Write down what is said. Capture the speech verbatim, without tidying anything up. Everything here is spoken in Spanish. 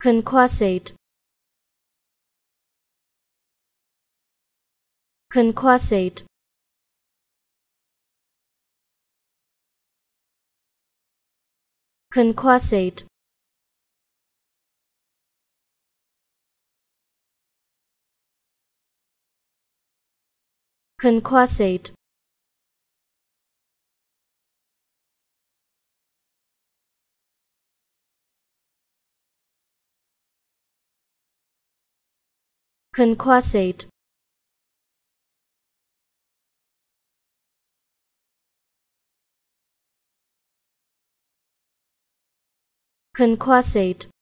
Conquassate. Conquassate. Conquassate. Conquassate. Conquassate. Conquassate.